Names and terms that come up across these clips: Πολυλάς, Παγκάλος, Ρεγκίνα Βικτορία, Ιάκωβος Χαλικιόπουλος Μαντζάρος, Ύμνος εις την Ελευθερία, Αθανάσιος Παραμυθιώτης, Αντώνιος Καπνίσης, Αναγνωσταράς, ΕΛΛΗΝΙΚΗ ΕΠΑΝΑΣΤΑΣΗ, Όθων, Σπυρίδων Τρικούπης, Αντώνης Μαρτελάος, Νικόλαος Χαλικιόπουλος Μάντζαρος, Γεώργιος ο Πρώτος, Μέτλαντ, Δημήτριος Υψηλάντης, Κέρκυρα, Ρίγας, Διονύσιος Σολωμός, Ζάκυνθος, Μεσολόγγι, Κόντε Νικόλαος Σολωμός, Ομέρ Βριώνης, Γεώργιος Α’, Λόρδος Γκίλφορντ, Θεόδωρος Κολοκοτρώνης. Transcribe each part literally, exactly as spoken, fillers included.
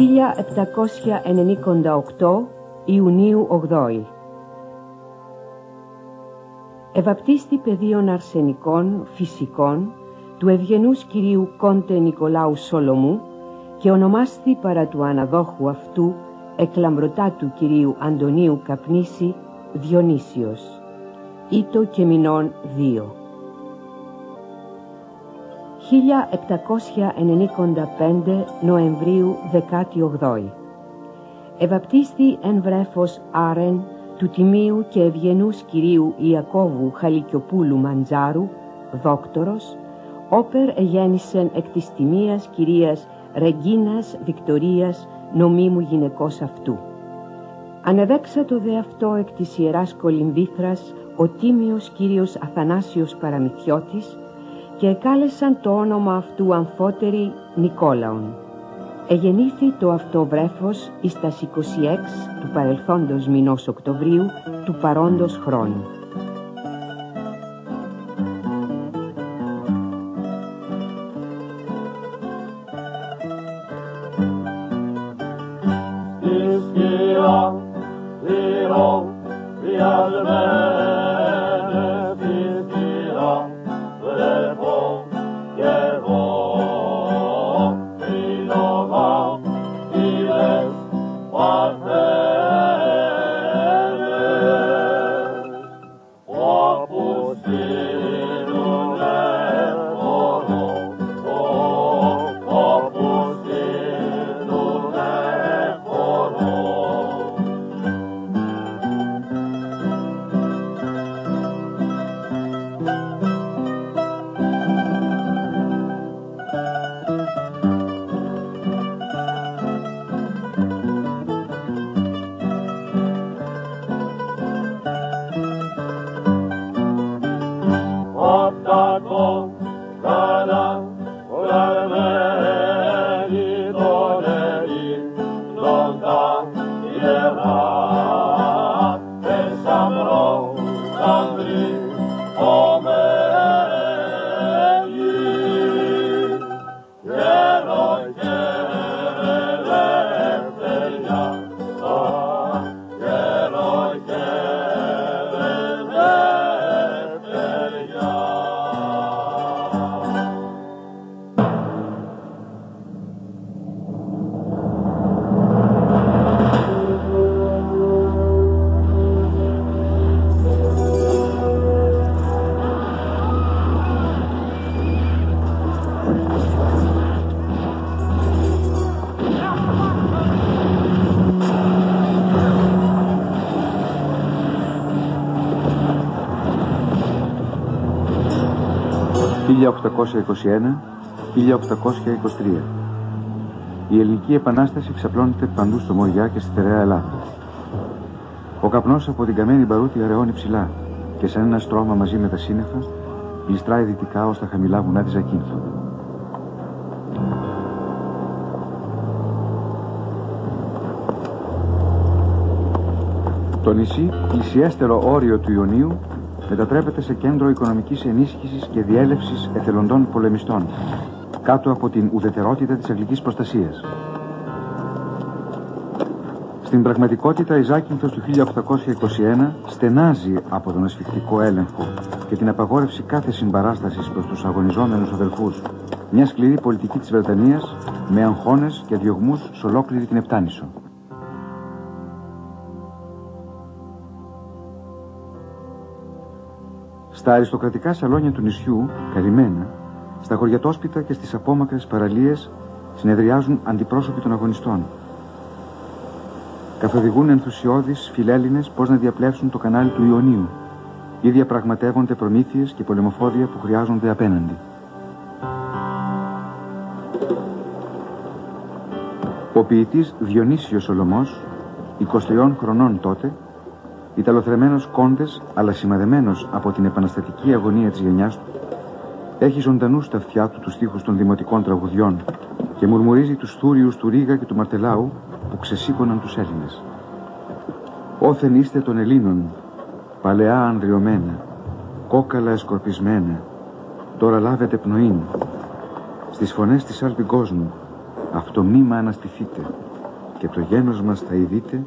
χίλια επτακόσια ενενήντα οκτώ Ιουνίου όγδοη. Ευαπτίστη πεδίων αρσενικών φυσικών του ευγενούς κυρίου Κόντε Νικολάου Σολωμού και ονομάστη παρά του αναδόχου αυτού εκλαμπρωτά του κυρίου Αντωνίου Καπνίση Διονύσιος, ήτο και μηνών δύο. χίλια επτακόσια ενενήντα πέντε Νοεμβρίου δεκαοκτώ. Ευαπτίστη εν βρέφος Άρεν του τιμίου και ευγενούς κυρίου Ιακώβου Χαλικιοπούλου Μαντζάρου, δόκτορος, όπερ εγέννησεν εκ της τιμίας κυρίας Ρεγκίνας Βικτορίας, νομίμου γυναικός αυτού. Ανεδέξατο δε αυτό εκ της Ιεράς Κολυμβήθρας ο τίμιος κύριος Αθανάσιος Παραμυθιώτης και εκάλεσαν το όνομα αυτού αμφότερη Νικόλαον. Εγεννήθη το αυτό βρέφος εις τας είκοσι έξι του παρελθόντος μηνός Οκτωβρίου του παρόντος χρόνου. χίλια οκτακόσια είκοσι ένα με χίλια οκτακόσια εικοσιτρία. Η ελληνική επανάσταση ξαπλώνεται παντού στο Μοριά και στη στερεά Ελλάδα. Ο καπνός από την καμένη μπαρούτη αραιώνει ψηλά και σαν ένα στρώμα μαζί με τα σύννεφα γλιστράει δυτικά ως τα χαμηλά βουνά της Ακίνθου. Το νησί, πλησιέστερο όριο του Ιωνίου, μετατρέπεται σε κέντρο οικονομικής ενίσχυσης και διέλευσης εθελοντών πολεμιστών, κάτω από την ουδετερότητα της αγγλικής προστασίας. Στην πραγματικότητα, η Ζάκυνθος του χίλια οκτακόσια είκοσι ένα στενάζει από τον ασφικτικό έλεγχο και την απαγόρευση κάθε συμπαράστασης προς τους αγωνιζόμενους αδελφούς, μια σκληρή πολιτική της Βρετανίας με αγχώνες και διωγμούς σε ολόκληρη την Επτάνησο. Στα αριστοκρατικά σαλόνια του νησιού, καλυμμένα, στα χωριατόσπιτα και στις απόμακρες παραλίες συνεδριάζουν αντιπρόσωποι των αγωνιστών. Καθοδηγούν ενθουσιώδεις φιλέλληνες πώς να διαπλέψουν το κανάλι του Ιωνίου ή διαπραγματεύονται προμήθειες και πολεμοφόδια που χρειάζονται απέναντι. Ο ποιητής Διονύσιος Σολωμός, είκοσι τριών χρονών τότε, ιταλοθρεμένος κόντες, αλλά σημαδεμένος από την επαναστατική αγωνία της γενιάς του, έχει ζωντανούς στα αυτιά του τους στίχους των δημοτικών τραγουδιών και μουρμουρίζει τους θούριους του Ρίγα και του Μαρτελάου που ξεσήκωναν τους Έλληνες. Όθεν είστε των Ελλήνων, παλαιά ανδριωμένα, κόκαλα εσκορπισμένα, τώρα λάβετε πνοήν. Στις φωνές της Άλπη κόσμου, αυτομνήμα αναστηθείτε. και το γένος μας θα ειδείτε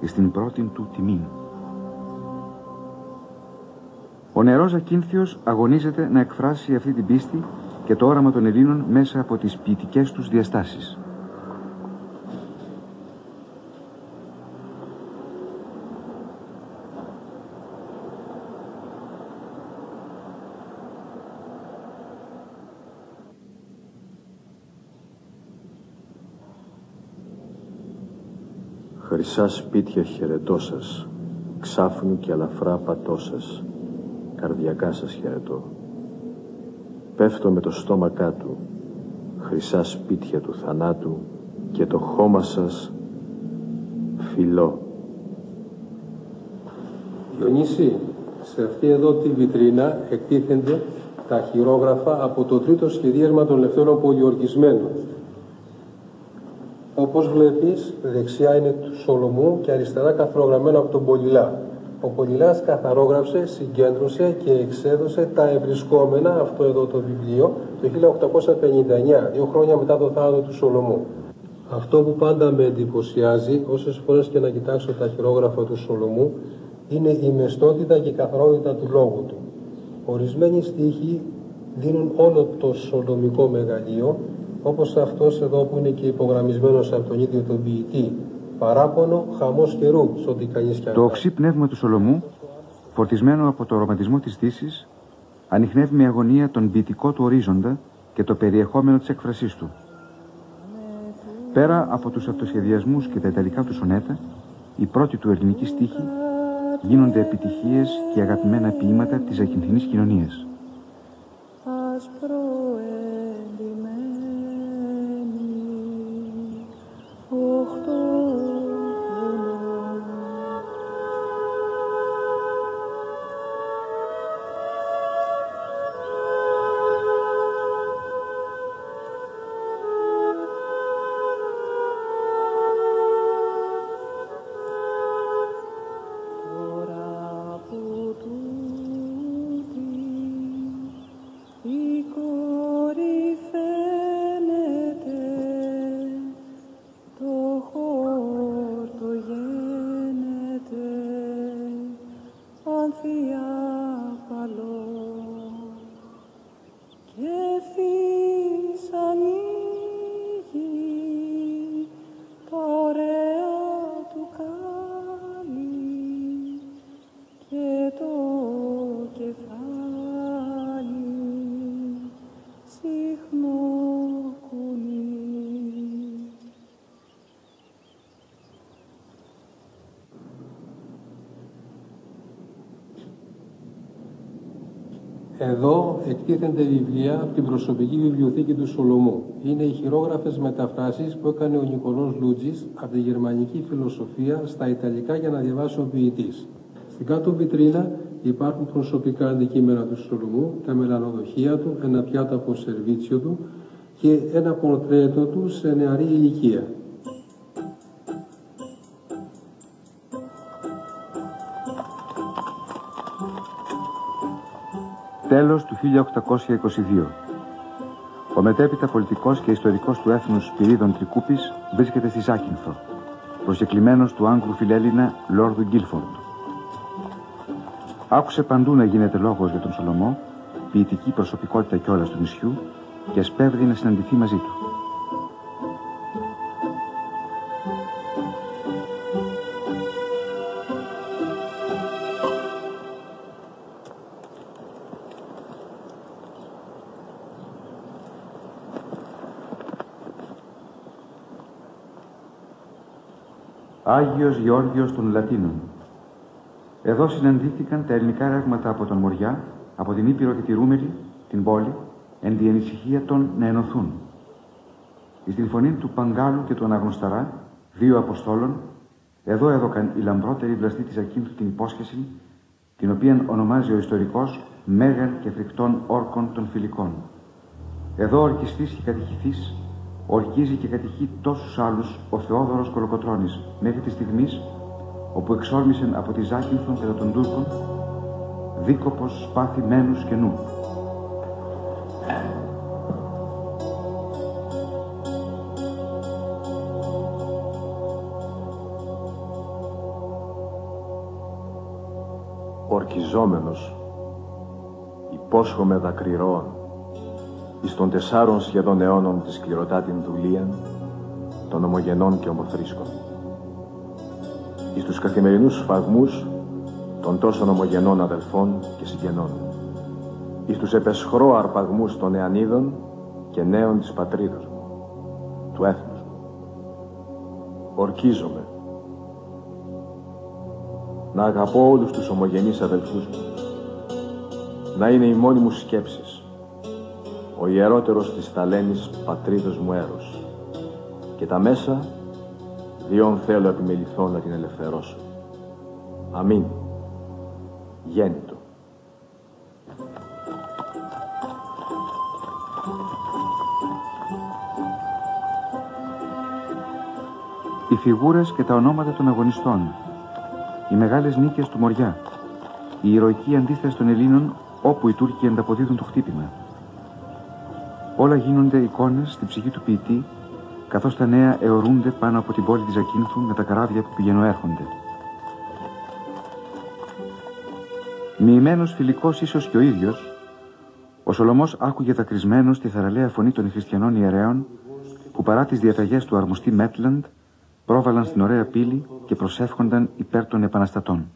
εις την πρώτην του τιμήν. Ο νερός Ακίνθιος αγωνίζεται να εκφράσει αυτή την πίστη και το όραμα των Ελλήνων μέσα από τις ποιητικές τους διαστάσεις. Χρυσά σπίτια χαιρετώ σας, ξάφνου και αλαφρά πατώ σας, καρδιακά σας χαιρετώ. Πέφτω με το στόμα κάτω, χρυσά σπίτια του θανάτου, και το χώμα σας φιλώ. Διονύση, σε αυτή εδώ τη βιτρίνα εκτίθενται τα χειρόγραφα από το τρίτο σχεδίασμα των Ελευθέρων Πολιορκισμένων. Όπως βλέπεις, δεξιά είναι του Σολωμού και αριστερά καθαρογραμμένο από τον Πολυλά. Ο Πολυλάς καθαρόγραψε, συγκέντρωσε και εξέδωσε τα ευρισκόμενα, αυτό εδώ το βιβλίο, το χίλια οκτακόσια πενήντα εννιά, δύο χρόνια μετά το θάνατο του Σολωμού. Αυτό που πάντα με εντυπωσιάζει, όσες φορές και να κοιτάξω τα χειρόγραφα του Σολωμού, είναι η μεστότητα και η καθαρότητα του λόγου του. Ορισμένοι στίχοι δίνουν όλο το σολωμικό μεγαλείο, όπως αυτός εδώ που είναι και υπογραμμισμένος από τον ίδιο τον ποιητή. Παράπονο, χαμός καιρού, σ' ό,τι κανείς κι αν. Το οξύ πνεύμα του Σολωμού, φορτισμένο από το ρομαντισμό της Δύσης, ανιχνεύει με αγωνία τον ποιητικό του ορίζοντα και το περιεχόμενο της έκφρασής του. Πέρα από τους αυτοσχεδιασμούς και τα ιταλικά του σονέτα, οι πρώτοι του ελληνικοί στίχοι γίνονται επιτυχίες και αγαπημένα ποίηματα της ακινθινής κοινωνίας. Εδώ εκτίθενται βιβλία από την προσωπική βιβλιοθήκη του Σολωμού. Είναι οι χειρόγραφες μεταφράσεις που έκανε ο Νικόλαος Λούτζης από τη γερμανική φιλοσοφία στα ιταλικά για να διαβάσει ο ποιητής. Στην κάτω βιτρίνα υπάρχουν προσωπικά αντικείμενα του Σολωμού, τα μελανοδοχεία του, ένα πιάτο από σερβίτσιο του και ένα πορτρέτο του σε νεαρή ηλικία. Τέλος του χίλια οκτακόσια είκοσι δύο. Ο μετέπειτα πολιτικός και ιστορικός του έθνους Σπυρίδων Τρικούπης βρίσκεται στη Σάκυνθο, προσκεκλημένος του Άγγλου φιλέλληνα Λόρδου Γκίλφορντ. Άκουσε παντού να γίνεται λόγος για τον Σολωμό, ποιητική προσωπικότητα κιόλας του νησιού, και σπέβδει να συναντηθεί μαζί του. Άγιος Γεώργιος των Λατίνων. Εδώ συναντήθηκαν τα ελληνικά ρεύματα από τον Μοριά, από την Ήπειρο και τη Ρούμελη, την πόλη, εν τη ανησυχία των να ενωθούν. Εις την φωνή του Παγκάλου και του Αναγνωσταρά, δύο Αποστόλων, εδώ έδωκαν οι λαμπρότεροι βλαστοί της Ακίνθου την υπόσχεση, την οποία ονομάζει ο ιστορικός «Μέγαν και φρικτών όρκων των φιλικών». Εδώ ορκιστής και κατηχηθής, ορκίζει και κατηχεί τόσους άλλους ο Θεόδωρος Κολοκοτρώνης, μέχρι τη στιγμή όπου εξόρμησεν από τη Ζάκυνθον κατά των Τούρκων, δίκοπος σπάθη μένους και νου. ορκιζόμενος, υπόσχομαι δακρυρώων, εις των τεσσάρων σχεδόν αιώνων της σκληροτάτην δουλείαν, των ομογενών και ομοθρήσκων. Εις τους καθημερινούς σφαγμούς των τόσων ομογενών αδελφών και συγγενών. Εις τους επεσχρώ αρπαγμούς των νεανίδων και νέων της πατρίδος μου, του έθνους μου. Ορκίζομαι να αγαπώ όλους τους ομογενείς αδελφούς μου, να είναι η μόνη μου σκέψης, ο ιερότερος της ταλένης πατρίδος μου έρος, και τα μέσα διόν θέλω επιμεληθώ να την ελευθερώσω. Αμήν. Γέννητο. Οι φιγούρες και τα ονόματα των αγωνιστών, οι μεγάλες νίκες του Μοριά, η ηρωική αντίσταση των Ελλήνων όπου οι Τούρκοι ανταποδίδουν το χτύπημα. Όλα γίνονται εικόνες στην ψυχή του ποιητή, καθώς τα νέα αιωρούνται πάνω από την πόλη της Ακίνθου με τα καράβια που πηγαινοέρχονται. Μοιημένος φιλικός ίσως και ο ίδιος, ο Σολωμός άκουγε δακρυσμένος τη θαραλέα φωνή των χριστιανών ιερέων που παρά τις διαταγές του αρμοστή Μέτλαντ πρόβαλαν στην ωραία πύλη και προσεύχονταν υπέρ των επαναστατών.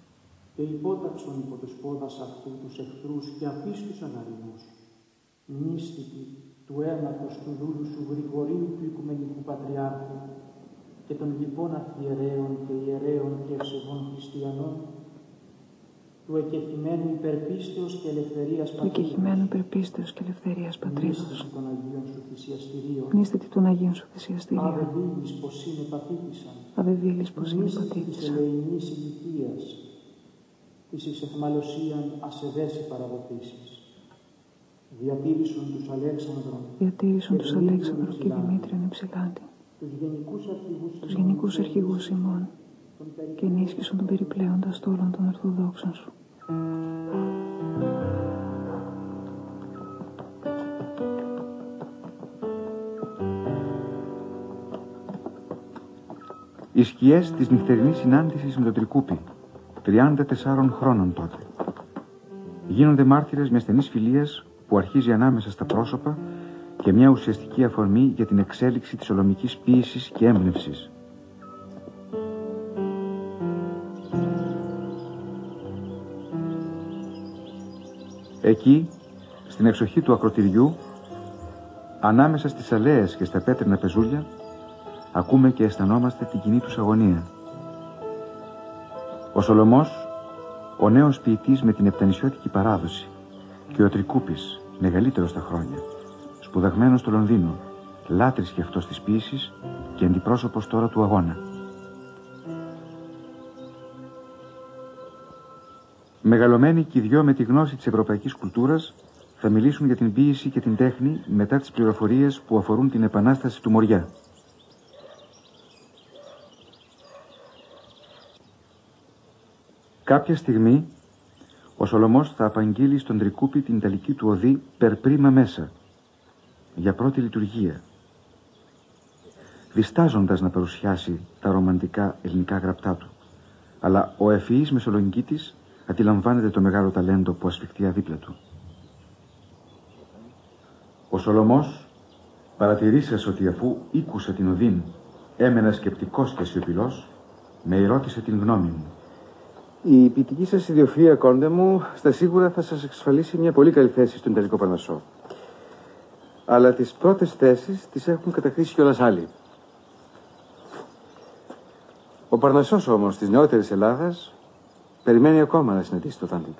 Και υπόταξον υπό τους πόδας αυτού τους εχθρούς και απίστους αναρρυμούς, μύστικοι του αίματος του δούλου σου Γρηγορίου του Οικουμενικού Πατριάρχου και των λοιπών αρχιερέων και ιερέων και ευσεβών χριστιανών, του εκεχημένου υπερπίστεως και ελευθερίας πατρίδος, μνήστητη των Αγίων σου θυσιαστηρίων, αβεβήλης πως είναι παθήτησαν, μνήστητη της ελεηνής ηλικίας, της εις αιχμαλωσίαν ασεβέσει παραδοτήσεις. Διατήρησον τους Αλέξανδρον, Διατήρησον τους Αλέξανδρο και Δημήτριον Υψηλάντη, τους γενικούς αρχηγούς ημών, και ενίσχυσον τον περιπλέοντα στόλων των Ορθοδόξων σου. Οι σκιές της νυχτερινής συνάντησης με τον Τρικούπη, τριάντα τεσσάρων χρόνων τότε, γίνονται μάρτυρες μια στενής φιλίας που αρχίζει ανάμεσα στα πρόσωπα και μια ουσιαστική αφορμή για την εξέλιξη της σολωμικής ποίησης και έμπνευσης. Εκεί, στην εξοχή του ακροτηριού, ανάμεσα στις αλέες και στα πέτρινα πεζούλια, ακούμε και αισθανόμαστε την κοινή τους αγωνία. Ο Σολωμός, ο νέος ποιητής με την επτανησιώτικη παράδοση, και ο Τρικούπης, μεγαλύτερος στα χρόνια, σπουδαγμένος στο Λονδίνο, λάτρης και αυτός της ποίησης και αντιπρόσωπος τώρα του αγώνα. Μεγαλωμένοι και οι δυο με τη γνώση της ευρωπαϊκής κουλτούρας θα μιλήσουν για την ποίηση και την τέχνη μετά τις πληροφορίες που αφορούν την επανάσταση του Μοριά. Κάποια στιγμή ο Σολωμός θα απαγγείλει στον Τρικούπη την ιταλική του οδή «Per prima μέσα» για πρώτη λειτουργία, διστάζοντας να παρουσιάσει τα ρομαντικά ελληνικά γραπτά του, αλλά ο ευφυής μεσολογγίτης αντιλαμβάνεται το μεγάλο ταλέντο που ασφιχτεί αδίπλα του. Ο Σολωμός παρατηρήσας ότι αφού ήκουσε την οδήν έμενα σκεπτικός και σιωπηλός, με ερώτησε την γνώμη μου. Η ποιητική σας ιδιοφυΐα, Κόντε μου, στα σίγουρα θα σας εξασφαλίσει μια πολύ καλή θέση στον Ιταλικό Παρνασσό. Αλλά τις πρώτες θέσεις τις έχουν κατακτήσει κιόλας άλλοι. Ο Παρνασσός όμως της νεότερης Ελλάδας περιμένει ακόμα να συναντήσει το θάνατο.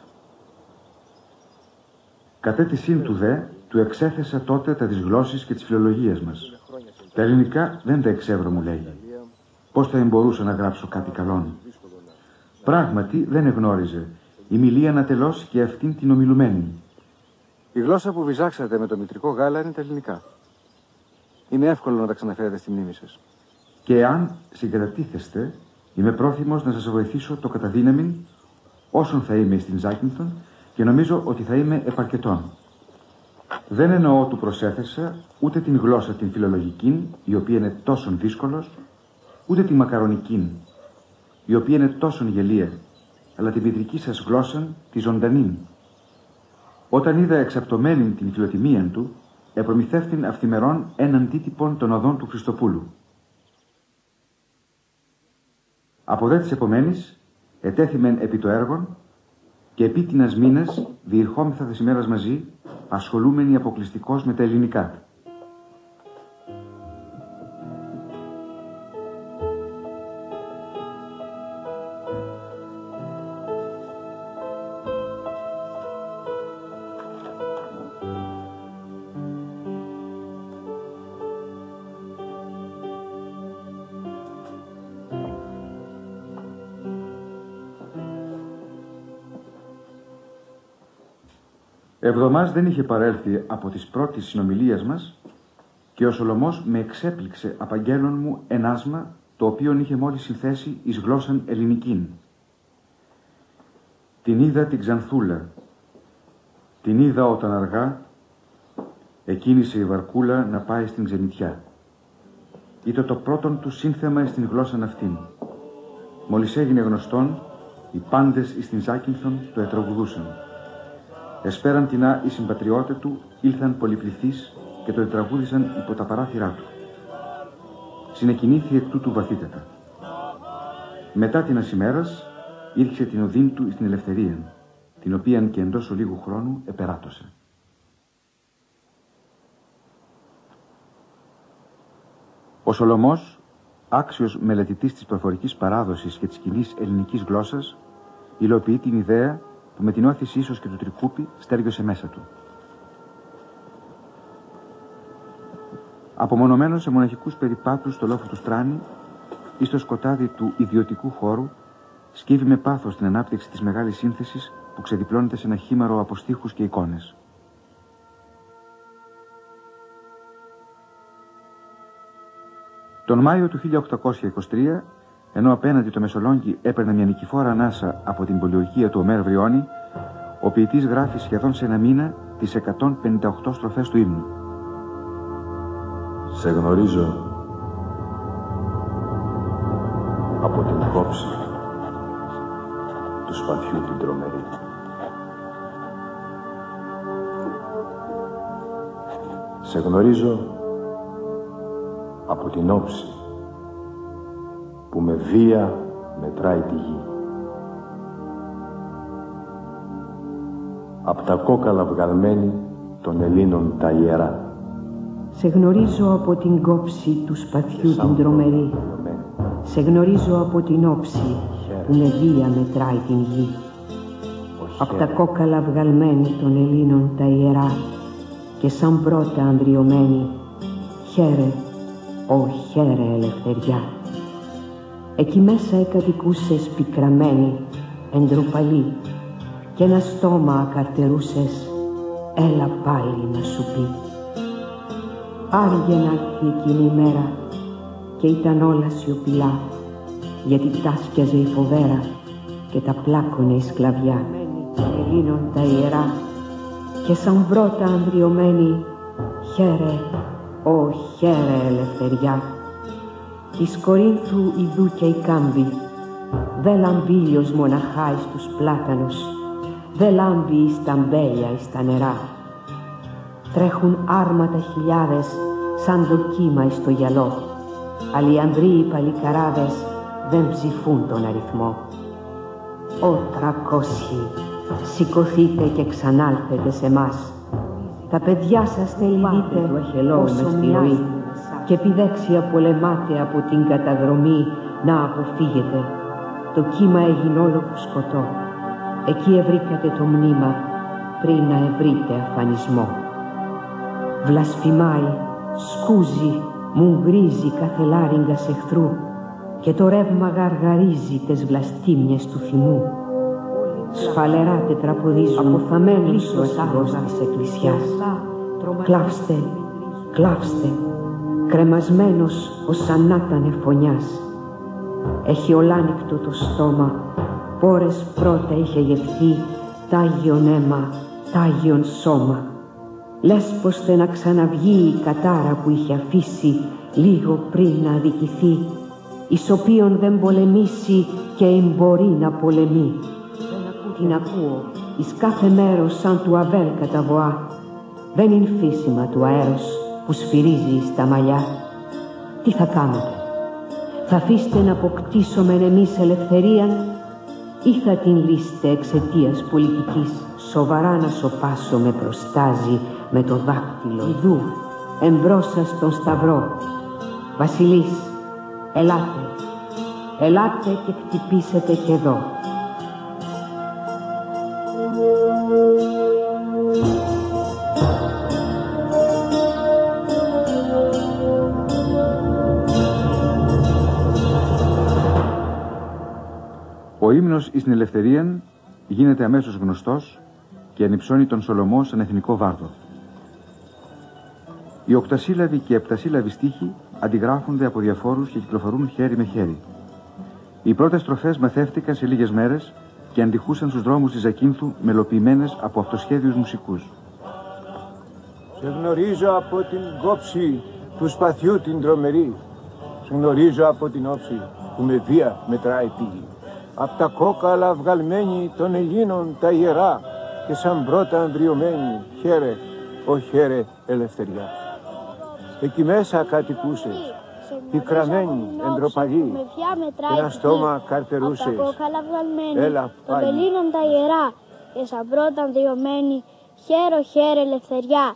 Κατ' αίτησήν του δε, του εξέθεσα τότε τα της γλώσσης και της φιλολογίας μας. Τα ελληνικά δεν τα εξεύρω, μου λέγει. Πώς θα εμπορούσα να γράψω κάτι καλόν. Πράγματι δεν εγνώριζε. Η μιλή ανατελώς και αυτήν την ομιλουμένη. Η γλώσσα που βυζάξατε με το μητρικό γάλα είναι τα ελληνικά. Είναι εύκολο να τα ξαναφέρετε στη μνήμη σας. Και αν συγκατατίθεστε, είμαι πρόθυμος να σας βοηθήσω το καταδύναμιν όσον θα είμαι στην Ζάκινθον και νομίζω ότι θα είμαι επαρκετών. Δεν εννοώ του προσέθεσα ούτε την γλώσσα την φιλολογική, η οποία είναι τόσο δύσκολος, ούτε τη μακαρονική, η οποία είναι τόσο γελία, αλλά την πετρική σας γλώσσαν τη ζωντανήν. Όταν είδα εξαπτωμένην την φιλοτιμία του, επρομηθεύτην αυθημερών εν αντίτυπον των οδών του Χριστοπούλου. Από δε της επομένης, ετέθημεν επί το έργον και επί τινας μήνας διερχόμεθα της ημέρας μαζί, ασχολούμενοι αποκλειστικώς με τα ελληνικά. Εβδομάς δεν είχε παρέλθει από τις πρώτες συνομιλίες μας και ο Σολωμός με εξέπληξε απαγγέλων μου ενάσμα το οποίο είχε μόλις συνθέσει εις γλώσσαν ελληνικήν. Την είδα την Ξανθούλα, την είδα όταν αργά εκίνησε η βαρκούλα να πάει στην ξενιτιά. Ήταν το πρώτον του σύνθεμα στην γλώσσαν αυτήν. Μόλις έγινε γνωστόν, οι πάντες εις την Ζάκυνθον το ετραγουδούσαν. Εσπέραν τεινά οι συμπατριώτε του ήλθαν πολυπληθείς και το τραγούδισαν υπό τα παράθυρά του. Συνεκινήθη εκ τούτου βαθύτατα. Μετά την ασημέρας ήρξε την οδύν του στην ελευθερία, την οποίαν και εντός ολίγου χρόνου επεράτωσε. Ο Σολωμός, άξιος μελετητής της προφορικής παράδοσης και της κοινής ελληνικής γλώσσας, υλοποιεί την ιδέα που με την όθηση ίσως και του Τρικούπη στέργιωσε μέσα του. Απομονωμένος σε μοναχικούς περιπάτους στο λόφο του Στράνη ή στο σκοτάδι του ιδιωτικού χώρου, σκύβει με πάθος την ανάπτυξη της μεγάλης σύνθεσης που ξεδιπλώνεται σε ένα χήμαρο από στίχους και εικόνες. Τον Μάιο του χίλια οκτακόσια είκοσι τρία, ενώ απέναντι το Μεσολόγγι έπαιρνε μια νικηφόρα ανάσα από την πολιορκία του Ομέρ Βριώνη, ο ποιητής γράφει σχεδόν σε ένα μήνα τις εκατόν πενήντα οκτώ στροφές του ύμνου. Σε γνωρίζω από την κόψη του σπαθιού την τρομερή. Σε γνωρίζω από την όψη που με βία μετράει τη γη. Απ' τα κόκαλα βγαλμένη των Ελλήνων τα ιερά. Σε γνωρίζω από την κόψη του σπαθιού την τρομερή. Σε γνωρίζω από την όψη που με βία μετράει την γη. Απ' τα κόκαλα βγαλμένη των Ελλήνων τα ιερά και σαν πρώτα ανδριωμένη, χαίρε, ω χαίρε ελευθεριά. Εκεί μέσα εκατοικούσες πικραμένη, εντροπαλή, και ένα στόμα ακαρτερούσες, έλα πάλι να σου πει. Άργε να έρθει εκείνη η μέρα και ήταν όλα σιωπηλά, γιατί τάσκιαζε η φοβέρα και τα πλάκωνε η σκλαβιά. Ελλήνων τα ιερά και σαν πρώτα ανδριωμένη, χαίρε, ω χαίρε ελευθεριά. Της Κορίνθου ιδού και η κάμβη, δε λάμπει ήλιος μοναχά εις τους πλάτανους, δε λάμπει εις τα μπέλια εις τα νερά. Τρέχουν άρματα χιλιάδες σαν το κύμα εις το γυαλό, αλλά οι ανδρείοι παλικαράδες δεν ψηφούν τον αριθμό. Ω τρακόσχοι, σηκωθείτε και ξανάλθετε σε μας, τα παιδιά σας θελείτε όσο μοιάζουν. Και επιδέξια πολεμάτε από την καταδρομή να αποφύγετε. Το κύμα έγινε όλο κουσκωτό. Εκεί ευρήκατε το μνήμα πριν να ευρείτε αφανισμό. Βλασφημάει, σκούζει, μουγγρίζει κάθε λάριγκας εχθρού και το ρεύμα γαργαρίζει τις βλαστήμιες του θυμού. Σφαλερά τετραποδίζουν αποθαμένοι στο άσχος της εκκλησιάς. Κλάψτε, κλάψτε, κρεμασμένος ως ανάτανε φωνιάς. Έχει ολάνυκτο το στόμα, πόρες πρώτα είχε γευθεί τ' Άγιον αίμα, τ' Άγιον σώμα. Λες ποστε να ξαναβγεί η κατάρα που είχε αφήσει λίγο πριν να αδικηθεί, εις οποίον δεν πολεμήσει και εμπορεί να πολεμεί. την ακούω εις κάθε μέρος σαν του Αβέλ καταβοά. Δεν είναι φύσιμα του αέρος που σφυρίζει στα μαλλιά. Τι θα κάνετε, θα αφήστε να αποκτήσουμε εμείς ελευθερία ή θα την λύσετε εξαιτίας πολιτικής? Σοβαρά να σοπάσω με προστάζει με το δάκτυλο. Ιδού εμπρός σας τον σταυρό. Βασιλείς, ελάτε, ελάτε και χτυπήσετε και εδώ. Ο ύμνος εις την ελευθερία γίνεται αμέσως γνωστός και ανυψώνει τον Σολωμό σαν εθνικό βάρδο. Οι οκτασύλλαβοι και επτασύλλαβοι στίχοι αντιγράφονται από διαφόρους και κυκλοφορούν χέρι με χέρι. Οι πρώτες στροφές μαθεύτηκαν σε λίγες μέρες και αντιχούσαν στους δρόμους της Ακίνθου μελοποιημένες από αυτοσχέδιους μουσικούς. Σε γνωρίζω από την κόψη του σπαθιού την τρομερή. Σε γνωρίζω από την όψη που με βία μετράει πήγη. Απ' τα κόκαλα βγαλμένη των Ελλήνων τα ιερά και σαν πρώτα ανδριωμένη χαίρε, ο χαίρε ελευθεριά. Εκεί μέσα κατοικούσες, πικραμένη, εντροπαλή, ένα στόμα καρτερούσες. Έλα πάλι. Των Ελλήνων τα ιερά και σαν πρώτα ανδριωμένη χαίρε, ο χαίρε ελευθεριά.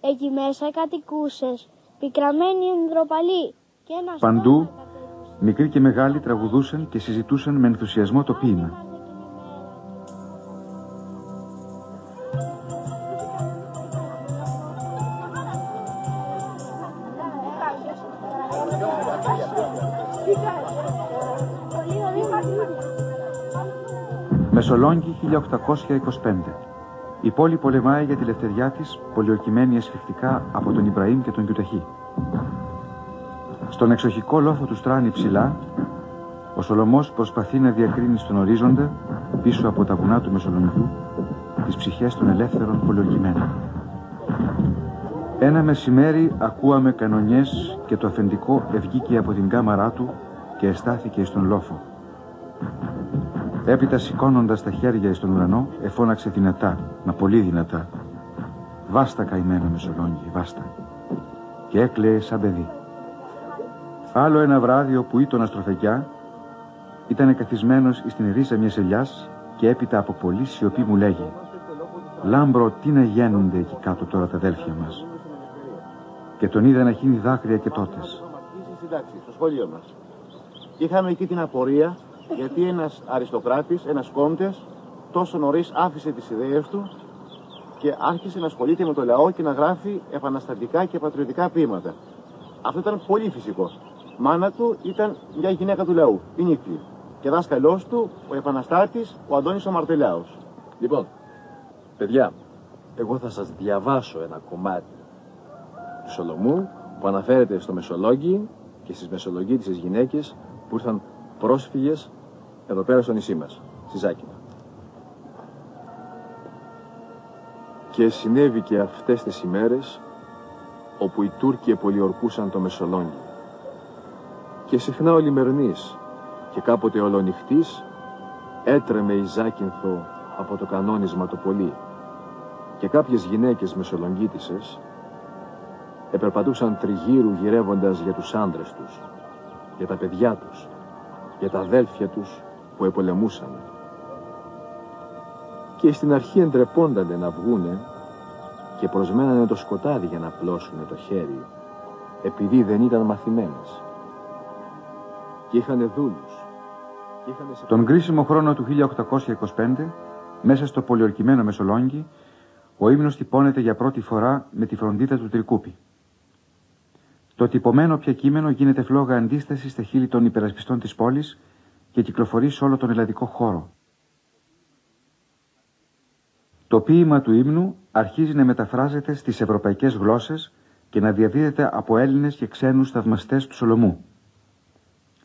Εκεί μέσα κατοικούσες, πικραμένη, εντροπαλή και ένα στόμα. Παντού μικροί και μεγάλοι τραγουδούσαν και συζητούσαν με ενθουσιασμό το ποίημα. Μεσολόγγι χίλια οκτακόσια είκοσι πέντε. Η πόλη πολεμάει για τη ελευθεριά της, πολιορκημένη ασφυκτικά από τον Ιμπραήμ και τον Γιουταχή. Στον εξοχικό λόφο του Στράνη ψηλά, ο Σολωμός προσπαθεί να διακρίνει στον ορίζοντα, πίσω από τα βουνά του Μεσολογγιού, τις ψυχές των ελεύθερων πολιορκημένων. Ένα μεσημέρι ακούαμε κανονιές και το αφεντικό ευγήκε από την κάμαρά του και εστάθηκε στον λόφο. Έπειτα σηκώνοντας τα χέρια στον ουρανό, εφώναξε δυνατά, μα πολύ δυνατά, «Βάστα καημένα Μεσολόγγι, βάστα!» και έκλαιε σαν παιδί. Άλλο ένα βράδυ όπου ήττονα στροφεκιά ήταν καθισμένος εις την ρίζα μιας ελιάς και έπειτα από πολλή σιωπή μου λέγει «Λάμπρο, τι να γίνονται εκεί κάτω τώρα τα αδέλφια μας». Και τον είδα να χύνει δάκρυα και τότες. Στο σχολείο μας είχαμε εκεί την απορία γιατί ένας αριστοκράτης, ένας κόντες τόσο νωρίς άφησε τις ιδέες του και άρχισε να ασχολείται με το λαό και να γράφει επαναστατικά και πατριωτικά ποίηματα. Αυτό ήταν πολύ φυσικό. Μάνα του ήταν μια γυναίκα του λαού, η Νίκη. Και δάσκαλός του, ο επαναστάτης, ο Αντώνης ο Μαρτελάος. Λοιπόν, παιδιά, εγώ θα σας διαβάσω ένα κομμάτι του Σολωμού που αναφέρεται στο Μεσολόγγι και στις μεσολογγίτισσες γυναίκες που ήρθαν πρόσφυγες εδώ πέρα στο νησί μας, στη Ζάκηνα. Και συνέβη και αυτές τις ημέρες όπου οι Τούρκοι πολιορκούσαν το Μεσολόγγι. Και συχνά ολημερνής και κάποτε ολονυχτής έτρεμε η Ζάκυνθο από το κανόνισμα το πολύ και κάποιες γυναίκες μεσολογγίτισσες επερπατούσαν τριγύρου γυρεύοντας για τους άντρες τους, για τα παιδιά τους, για τα αδέλφια τους που επολεμούσαν. Και στην αρχή εντρεπόντανε να βγούνε και προσμένανε το σκοτάδι για να πλώσουνε το χέρι, επειδή δεν ήταν μαθημένες. Και είχανε δούλους. Και είχανε... Τον κρίσιμο χρόνο του χίλια οκτακόσια είκοσι πέντε, μέσα στο πολιορκημένο Μεσολόγγι, ο ύμνος τυπώνεται για πρώτη φορά με τη φροντίδα του Τρικούπη. Το τυπωμένο πια κείμενο γίνεται φλόγα αντίσταση στα χείλη των υπερασπιστών της πόλης και κυκλοφορεί σε όλο τον ελλαδικό χώρο. Το ποίημα του ύμνου αρχίζει να μεταφράζεται στις ευρωπαϊκές γλώσσες και να διαδίδεται από Έλληνες και ξένους θαυμαστές του Σολωμού.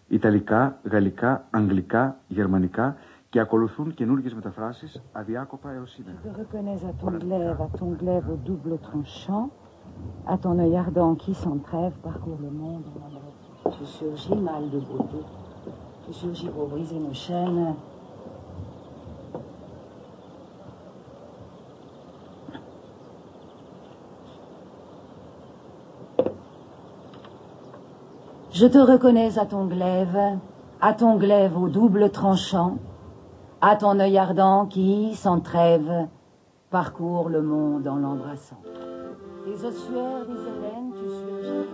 Ιταλικά, γαλλικά, αγγλικά, γερμανικά και ακολουθούν καινούργιες μεταφράσεις αδιάκοπα έως σήμερα. Je reconnais à ton glaive, à ton glaive au double tranchant, à ton œil ardent qui sans trêve parcourt le monde. Tu surgis mal de beauté, tu surgis pour briser nos chaînes. Je te reconnais à ton glaive, à ton glaive au double tranchant, à ton œil ardent qui, sans trêve, parcourt le monde en l'embrassant. Les ossuaires des Hélènes, tu surgis.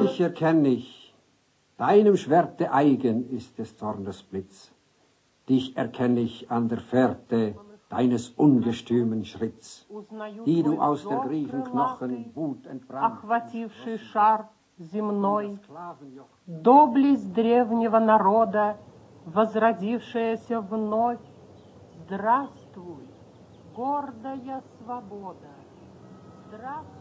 Dich erkenne ich, deinem Schwerte eigen ist des Zornes Blitz. Dich erkenne ich an der Fährte deines ungestümen Schritts, die du aus der Griechen Knochen Wut entbrannt. Охвативший шар земной, доблесть древнего народа, возродившаяся вновь, здравствуй, гордая свобода, здравствуй.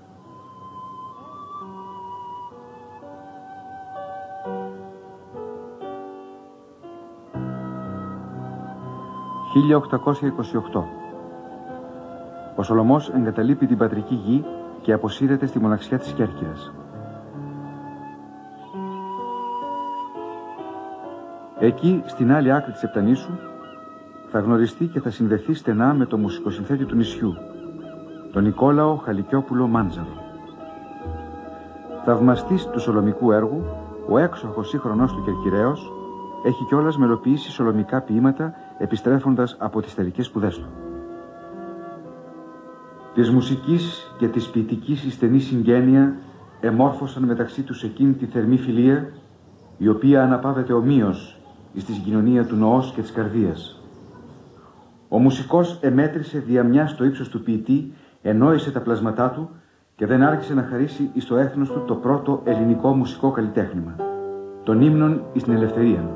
χίλια οκτακόσια είκοσι οκτώ. Ο Σολωμός εγκαταλείπει την πατρική γη και αποσύρεται στη μοναξιά της Κέρκυρας. Εκεί, στην άλλη άκρη της Επτανήσου, θα γνωριστεί και θα συνδεθεί στενά με το μουσικοσυνθέτη του νησιού, τον Νικόλαο Χαλικιόπουλο Μάντζαρο. Θαυμαστής του σολωμικού έργου, ο έξοχος σύγχρονός του Κερκυραίος έχει κιόλας μελοποιήσει σολωμικά ποίηματα επιστρέφοντας από τις τελικές σπουδές του. Της μουσικής και της ποιητικής η στενή συγγένεια εμόρφωσαν μεταξύ τους εκείνη τη θερμή φιλία, η οποία αναπάβεται ομοίως εις τη συγκοινωνία του νοός και της καρδίας. Ο μουσικός εμέτρησε διαμιά στο ύψος του ποιητή, ενόησε τα πλασματά του και δεν άρχισε να χαρίσει εις το έθνος του το πρώτο ελληνικό μουσικό καλλιτέχνημα, τον Ύμνον εις την Ελευθερία.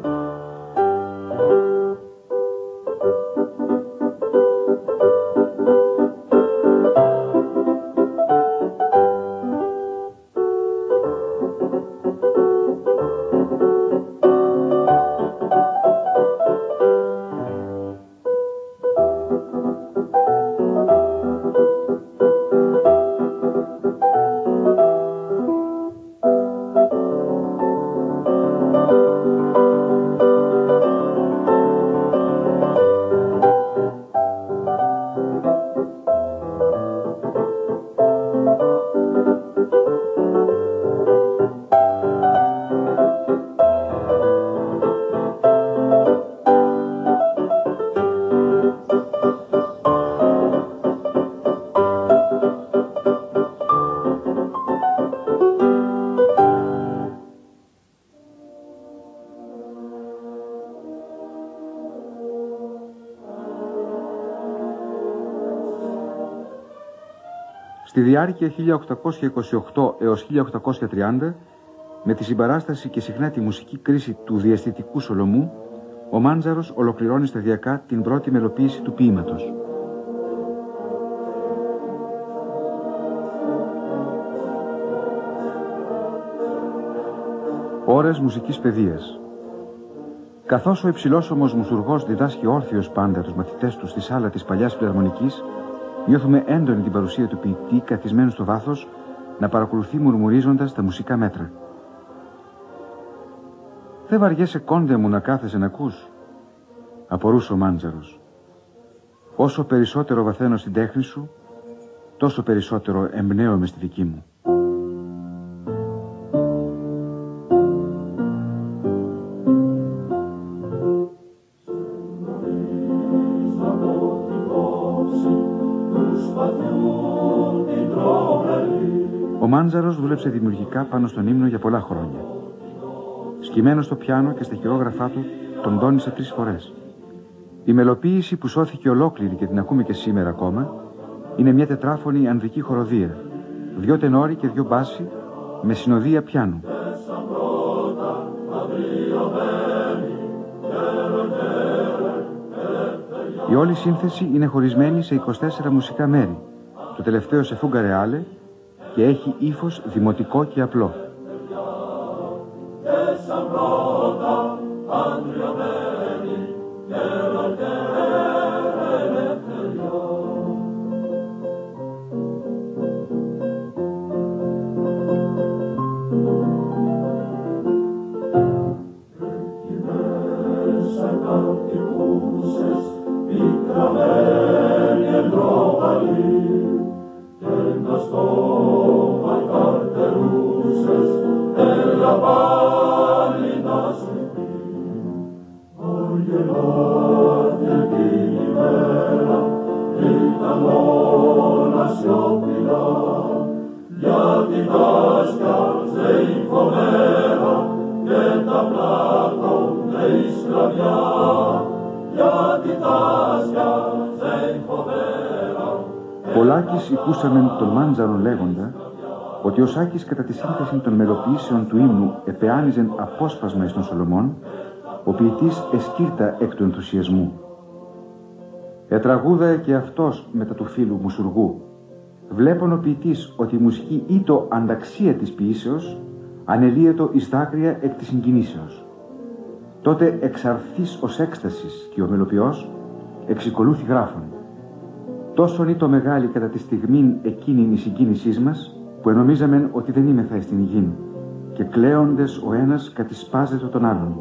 Στη διάρκεια χίλια οκτακόσια είκοσι οκτώ έως χίλια οκτακόσια τριάντα, με τη συμπαράσταση και συχνά τη μουσική κρίση του διαισθητικού Σολωμού, ο Μάντζαρος ολοκληρώνει σταδιακά την πρώτη μελοποίηση του ποίηματος. Ώρες μουσικής παιδείας. Καθώς ο υψηλόσωμος μουσουργός διδάσκει όρθιος πάντα τους μαθητές του στη σάλα της παλιάς φιλαρμονικής, νιώθουμε έντονη την παρουσία του ποιητή καθισμένου στο βάθος να παρακολουθεί μουρμουρίζοντας τα μουσικά μέτρα. «Δεν βαριέσαι, Κόντε μου, να κάθεσαι να ακούς», απορούσε ο Μάντζαρος. «Όσο περισσότερο βαθαίνω στην τέχνη σου, τόσο περισσότερο εμπνέομαι στη δική μου». Δημιουργικά πάνω στον ύμνο για πολλά χρόνια. Σκυμμένο στο πιάνο και στα χειρόγραφά του τον τόνισε τρεις φορές. Η μελοποίηση που σώθηκε ολόκληρη και την ακούμε και σήμερα ακόμα είναι μια τετράφωνη ανδρική χοροδία, δυο τενόροι και δυο μπάσι με συνοδεία πιάνου. Η όλη σύνθεση είναι χωρισμένη σε είκοσι τέσσερα μουσικά μέρη, το τελευταίο σε φούγκα ρεάλε, και έχει ύφος δημοτικό και απλό. Πολλάκις οικούσαμεν τον Μάντζαρο λέγοντα ότι ο Σάκης κατά τη σύνθεση των μελοποιήσεων του ύμνου επεάνιζεν απόσπασμα εις τον Σολωμόν, ο ποιητής εσκύρτα εκ του ενθουσιασμού. Ετραγούδαε και αυτός μετά του φίλου μουσουργού. Βλέπων ο ποιητής ότι η μουσική ή το ανταξία της ποιήσεως ανελύετο εις δάκρυα εκ της συγκινήσεως. Τότε εξαρθής ως έκστασης και ο μελοποιός εξικολούθη γράφων. Τόσον ήτο μεγάλη κατά τη στιγμήν εκείνη η συγκίνησή μας, που ενομίζαμεν ότι δεν είμεθα εις την υγιήν, και κλαίοντες ο ένας κατησπάζεται τον άλλον.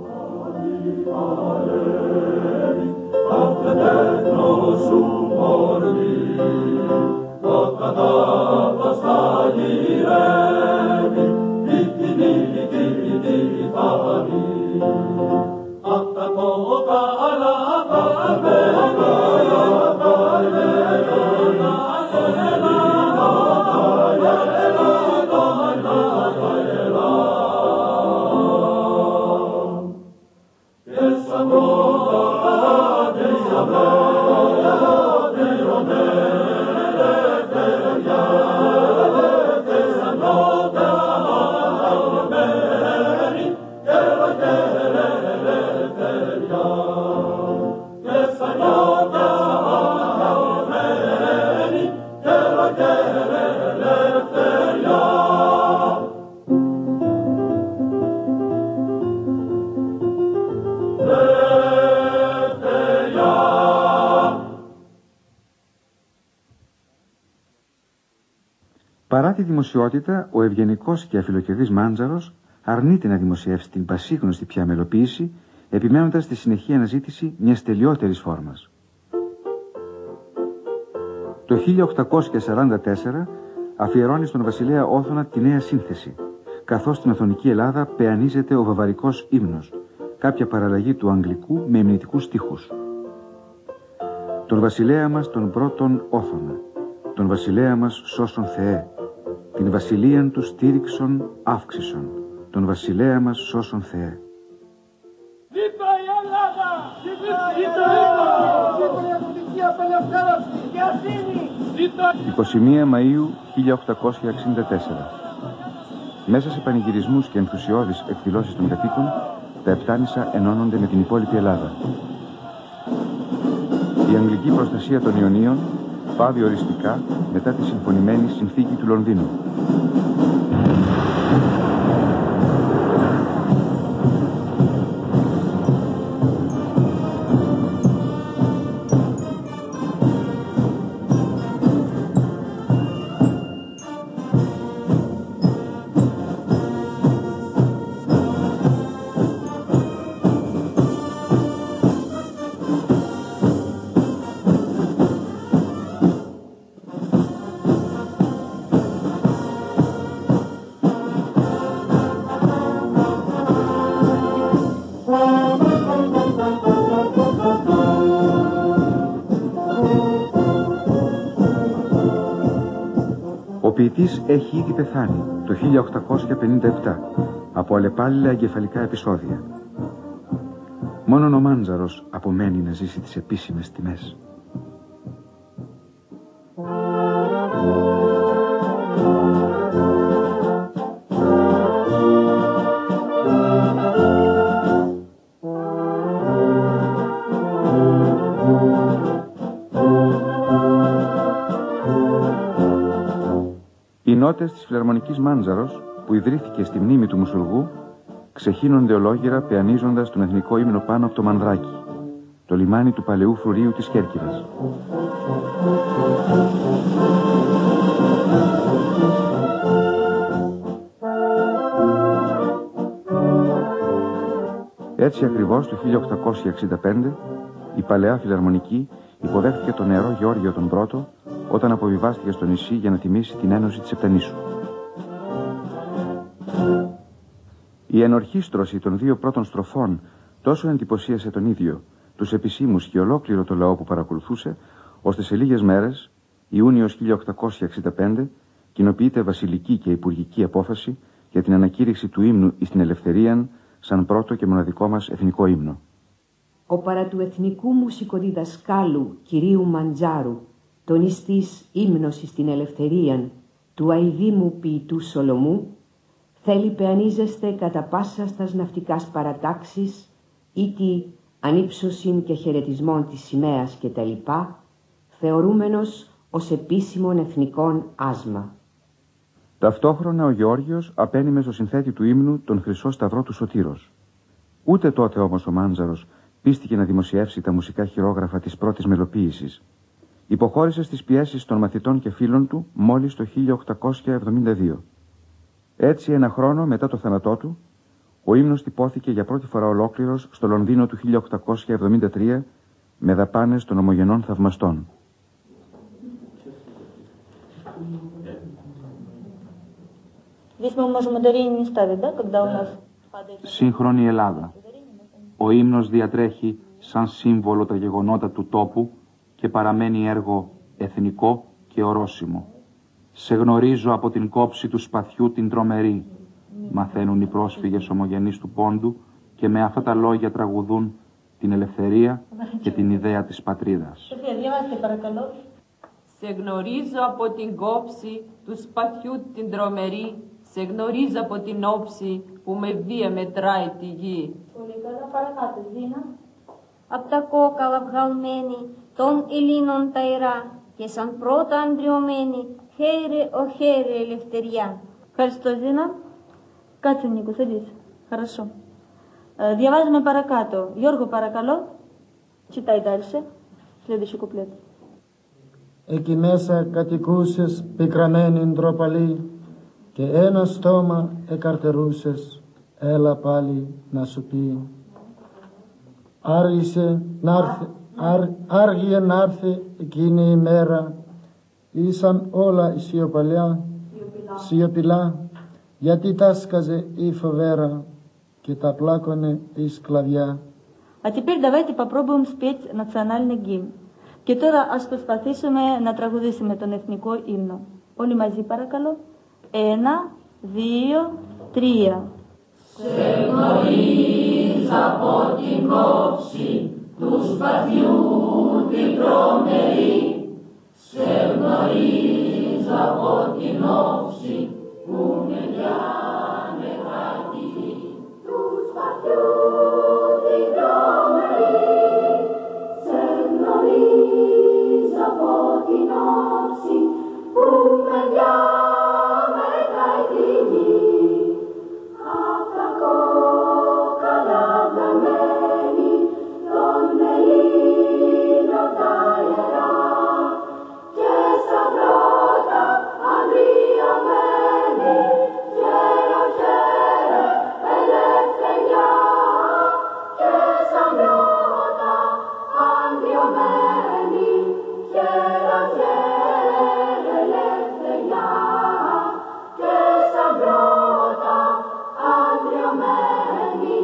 Παρά τη δημοσιότητα, ο ευγενικός και αφιλοκερδής Μάντζαρος αρνείται να δημοσιεύσει την πασίγνωστη πια μελοποίηση, επιμένοντας τη συνεχή αναζήτηση μιας τελειότερης φόρμας. Το χίλια οκτακόσια σαράντα τέσσερα αφιερώνει στον βασιλέα Όθωνα τη νέα σύνθεση, καθώς στην Οθωνική Ελλάδα πεανίζεται ο βαβαρικός ύμνος, κάποια παραλλαγή του αγγλικού με υμνητικούς στίχους. Τον βασιλέα μας τον πρώτον Όθωνα, τον βασιλέα μας σώσον Θεέ, την βασιλείαν του στήριξον αύξησον, τον βασιλέα μας σώσον Θεέ. Δίπλα η Ελλάδα! εικοστή πρώτη Μαΐου χίλια οκτακόσια εξήντα τέσσερα. Μέσα σε πανηγυρισμούς και ενθουσιώδεις εκδηλώσεις των κατοίκων, τα Επτάνησα ενώνονται με την υπόλοιπη Ελλάδα. Η αγγλική προστασία των Ιωνίων πάβει οριστικά μετά τη συμφωνημένη συνθήκη του Λονδίνου. Ο ποιητής έχει ήδη πεθάνει το χίλια οκτακόσια πενήντα επτά από αλλεπάλληλα εγκεφαλικά επεισόδια. Μόνον ο Μάντζαρος απομένει να ζήσει τις επίσημες τιμές. Οι νότες της φιλαρμονικής Μάντζαρος, που ιδρύθηκε στη μνήμη του μουσουργού, ξεχύνονται ολόγυρα πεανίζοντας τον εθνικό ύμνο πάνω από το Μανδράκι, το λιμάνι του παλαιού φρουρίου της Κέρκυρας. Έτσι ακριβώς το χίλια οκτακόσια εξήντα πέντε η παλαιά φιλαρμονική υποδέχτηκε τον νεαρό Γεώργιο τον Πρώτο όταν αποβιβάστηκε στο νησί για να τιμήσει την ένωση της Επτενήσου. Η ενορχίστρωση των δύο πρώτων στροφών τόσο εντυπωσίασε τον ίδιο, τους επισήμους και ολόκληρο το λαό που παρακολουθούσε, ώστε σε λίγες μέρες, Ιούνιος χίλια οκτακόσια εξήντα πέντε, κοινοποιείται βασιλική και υπουργική απόφαση για την ανακήρυξη του ύμνου εις την Ελευθερίαν σαν πρώτο και μοναδικό μας εθνικό ύμνο. Ο παρά του εθνικού μουσικοδιδασκάλου κυρίου Μαντζάρου, τον εις της ύμνος εις την Ελευθερίαν του αηδήμου ποιητού Σολωμού, θέλει πεανίζεστε κατά πάσα στας ναυτικάς παρατάξεις ή τη ανύψωσιν και χαιρετισμών της σημαίας κτλ, θεωρούμενος ως επίσημον εθνικόν άσμα. Ταυτόχρονα ο Γεώργιος απένιμε στο συνθέτη του ύμνου τον Χρυσό Σταυρό του Σωτήρος. Ούτε τότε όμως ο Μάντζαρος πίστηκε να δημοσιεύσει τα μουσικά χειρόγραφα της πρώτης μελοποίησης. Υποχώρησε στις πιέσεις των μαθητών και φίλων του μόλις το χίλια οκτακόσια εβδομήντα δύο. Έτσι, ένα χρόνο μετά το θάνατό του, ο ύμνος τυπώθηκε για πρώτη φορά ολόκληρος στο Λονδίνο του χίλια οκτακόσια εβδομήντα τρία με δαπάνες των ομογενών θαυμαστών. Σύγχρονη Ελλάδα. Ο ύμνος διατρέχει σαν σύμβολο τα γεγονότα του τόπου και παραμένει έργο εθνικό και ορόσημο. «Σε γνωρίζω από την κόψη του σπαθιού την τρομερή», μαθαίνουν οι πρόσφυγες ομογενείς του πόντου και με αυτά τα λόγια τραγουδούν την ελευθερία και την ιδέα της πατρίδας. «Σε γνωρίζω από την κόψη του σπαθιού την τρομερή, σε γνωρίζω από την όψη που με βία μετράει τη γη». «Απ' τα κόκαλα βγαλμένη των Ελλήνων ταϊρά και σαν πρώτα αντριωμένη, χαίρε ο χαίρε ελευθεριά». Ευχαριστώ, Ζήνα. Κάτσε, Νίκο, θέλεις. Χαρασό. Ε, διαβάζουμε παρακάτω. Γιώργο, παρακαλώ. Κοιτάει τάλισε. Следующий κουπλέτ. «Εκεί μέσα κατοικούσες πικραμένη ντροπαλή και ένα στόμα εκαρτερούσες, έλα πάλι να σου πει. Άργησε να έρθει, άρ, άργησε να έρθει εκείνη η μέρα, ήσαν όλα σιωπαλιά, σιωπηλά, γιατί τάσκαζε η φοβέρα και τα πλάκωνε η σκλαβιά». «Α, теперь давайте попробуем спеть национальный гимн. Και τώρα ας προσπαθήσουμε να τραγουδήσουμε τον εθνικό ύμνο. Όλοι μαζί παρακαλώ. Ένα, δύο, τρία. «Σε γνωρίζω από την κόψη του σπαθιού την τρομερή, σε γνωρίζω από την όψη που με πιάνε χαρτί, του σπαθιού την τρομερή, σε γνωρίζω από την όψη που με πιάνε χαρτί, απ' τα κόκαλα βλαμμένη των Ελλήνων ταερά, και σαν πρώτα αντριωμένη, χαίρω χαίρε ελευθεριά, και σαν πρώτα αντριωμένη,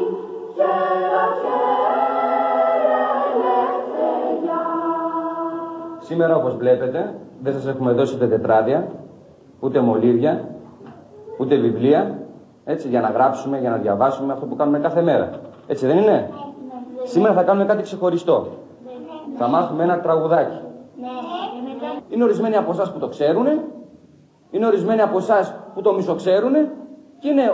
χαίρω χαίρε ελευθεριά, και σαν πρώτα αντριωμένη, χαίρω χαίρε ελευθεριά». Σήμερα, όπως βλέπετε, δεν σας έχουμε δώσει ούτε τετράδια, ούτε μολύβια, ούτε βιβλία, έτσι, για να γράψουμε, για να διαβάσουμε αυτό που κάνουμε κάθε μέρα. Έτσι δεν είναι? Σήμερα θα κάνουμε κάτι ξεχωριστό. Θα μάθουμε ένα τραγουδάκι. Είναι ορισμένοι από εσάς που το ξέρουν, είναι ορισμένοι από εσάς που το μισοξέρουν και είναι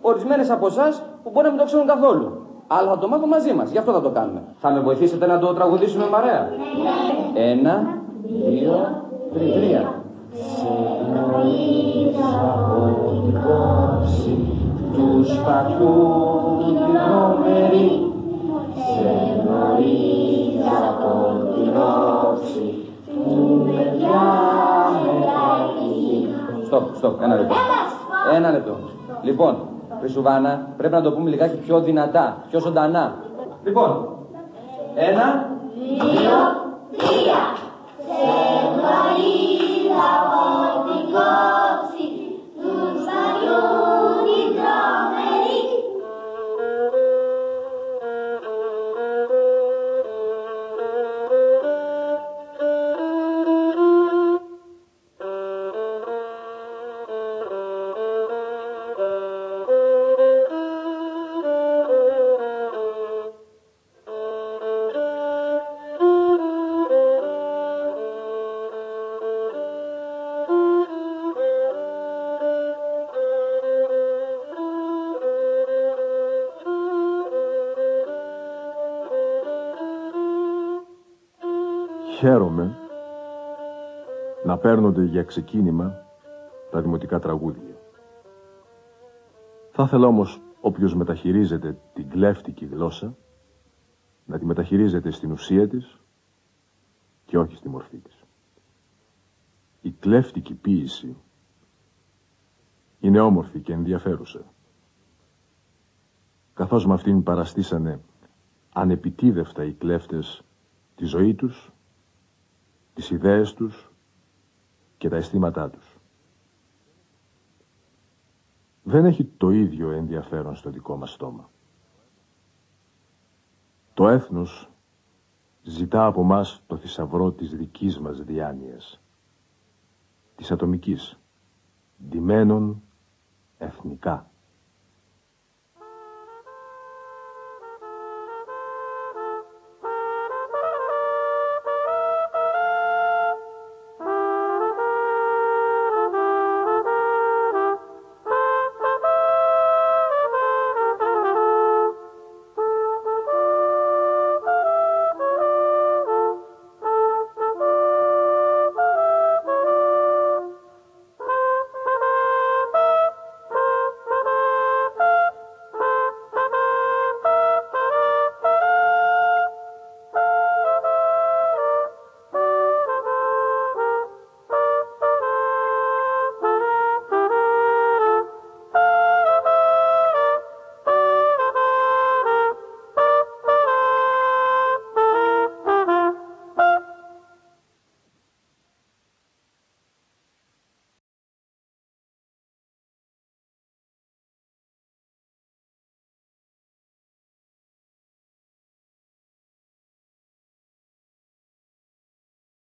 ορισμένες από εσάς που μπορεί να μην το ξέρουν καθόλου. Αλλά θα το μάθουμε μαζί μας, γι' αυτό θα το κάνουμε. Θα με βοηθήσετε να το τραγουδήσουμε μαρέα? Ένα, δύο, τρία. «Σε γνωρίζω από την κόψη του σπαθιού την τρομερή, σε γνωρίζω από την όψη που με πιάνε χαρτί». Στοπ, στοπ, ένα λεπτό. Ένα λεπτό. Λοιπόν, Χρυσουβάνα, πρέπει να το πούμε λιγάκι πιο δυνατά, πιο ζωντανά. Λοιπόν, ένα, δύο, Χαίρομαι να παίρνονται για ξεκίνημα τα δημοτικά τραγούδια. Θα ήθελα όμως όποιος μεταχειρίζεται την κλέφτικη γλώσσα να τη μεταχειρίζεται στην ουσία της και όχι στη μορφή της. Η κλέφτικη ποίηση είναι όμορφη και ενδιαφέρουσα, καθώς με αυτήν παραστήσανε ανεπιτίδευτα οι κλέφτες τη ζωή τους, τις ιδέες τους και τα αισθήματά τους. Δεν έχει το ίδιο ενδιαφέρον στο δικό μας στόμα. Το έθνος ζητά από μας το θησαυρό της δικής μας διάνοιας, της ατομικής, ντυμένων εθνικά.